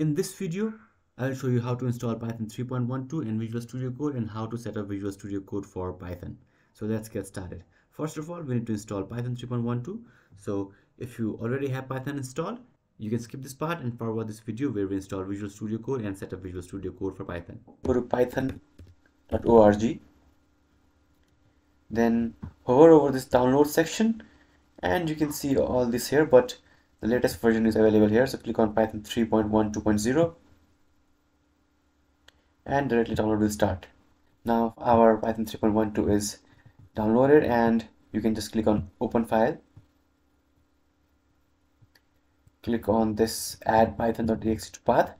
In this video, I will show you how to install Python 3.12 in Visual Studio Code and how to set up Visual Studio Code for Python. So let's get started. First of all, we need to install Python 3.12. So if you already have Python installed, you can skip this part and forward this video where we install Visual Studio Code and set up Visual Studio Code for Python. Go to python.org. Then hover over this download section and you can see all this here, but the latest version is available here. So click on Python 3.12.0 and directly download will start. Now our Python 3.12 is downloaded and you can just click on open file. Click on this add python.exe to path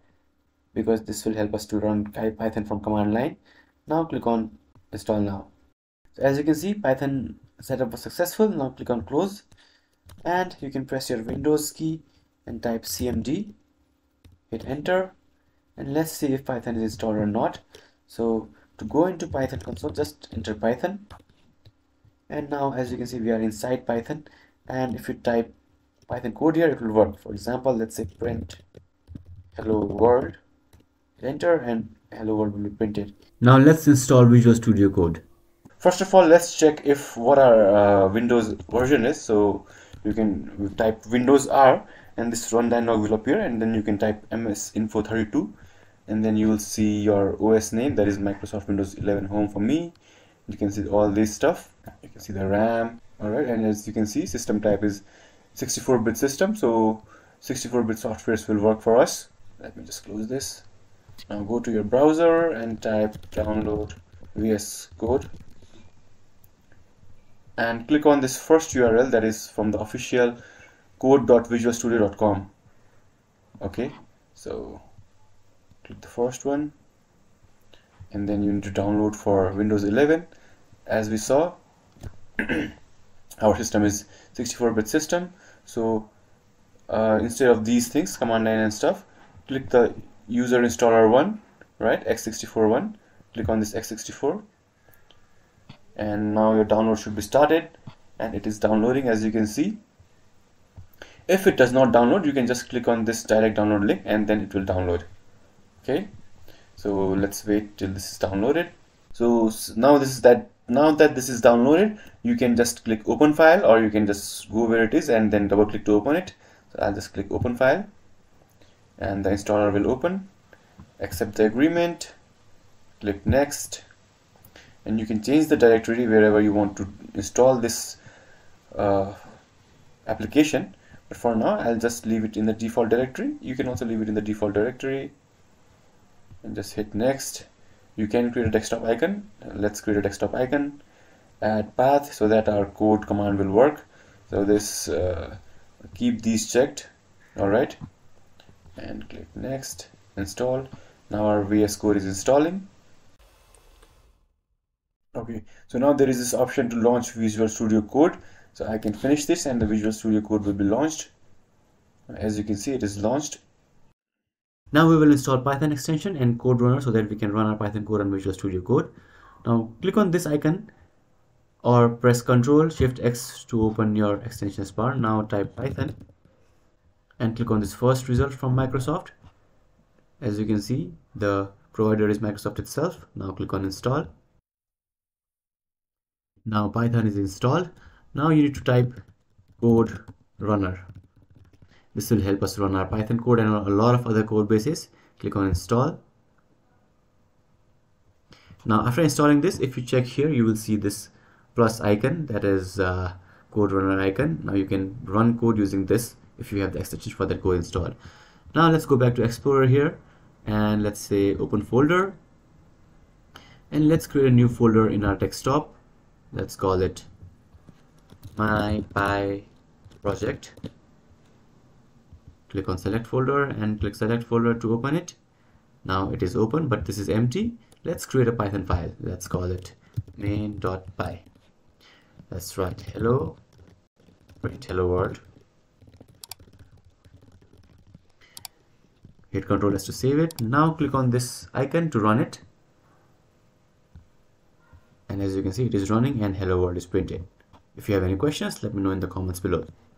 because this will help us to run Python from command line. Now click on install now. So as you can see, Python setup was successful. Now click on close and you can press your Windows key and type cmd, hit enter, and let's see if Python is installed or not. So to go into Python console, just enter Python, and now as you can see we are inside Python, and if you type Python code here it will work. For example, let's say print hello world, hit enter, and hello world will be printed. Now let's install Visual Studio Code. First of all, let's check if what our Windows version is. So you can type Windows R and this run dialog will appear, and then you can type msinfo32 and then you will see your OS name, that is Microsoft Windows 11 Home for me. You can see all this stuff, you can see the RAM, alright, and as you can see system type is 64-bit system, so 64-bit softwares will work for us. Let me just close this. Now go to your browser and type download VS Code and click on this first URL, that is from the official code.visualstudio.com. Okay, so click the first one and then you need to download for Windows 11. As we saw, our system is 64-bit system, so instead of these things, command line and stuff, click the user installer one, right, x64 one, click on this x64. And now your download should be started and it is downloading, as you can see. If it does not download, you can just click on this direct download link and then it will download. Okay, so let's wait till this is downloaded. So now that this is downloaded, you can just click open file, or you can just go where it is and then double click to open it. So I'll just click open file and the installer will open. Accept the agreement, click next. And you can change the directory wherever you want to install this application, but for now I'll just leave it in the default directory. You can also leave it in the default directory and just hit next. You can create a desktop icon. Let's create a desktop icon, add path, so that our code command will work. So this keep these checked, alright, and click next, install. Now our VS Code is installing. Okay, so now there is this option to launch Visual Studio Code, so I can finish this and the Visual Studio Code will be launched. As you can see, it is launched. Now we will install Python extension and Code Runner so that we can run our Python code on Visual Studio Code. Now click on this icon or press Ctrl+Shift+X to open your extensions bar. Now type Python and click on this first result from Microsoft. As you can see, the provider is Microsoft itself. Now click on install. Now Python is installed. Now you need to type Code Runner. This will help us run our Python code and a lot of other code bases. Click on install. Now after installing this, if you check here, you will see this plus icon, that is Code Runner icon. Now you can run code using this if you have the extension for that code installed. Now let's go back to Explorer here and let's say open folder, and let's create a new folder in our desktop. Let's call it myPy project. Click on select folder and click select folder to open it. Now it is open, but this is empty. Let's create a Python file. Let's call it main.py. Let's write hello, print hello world. Hit Ctrl S to save it. Now click on this icon to run it. And as you can see, it is running and hello world is printed. If you have any questions, let me know in the comments below.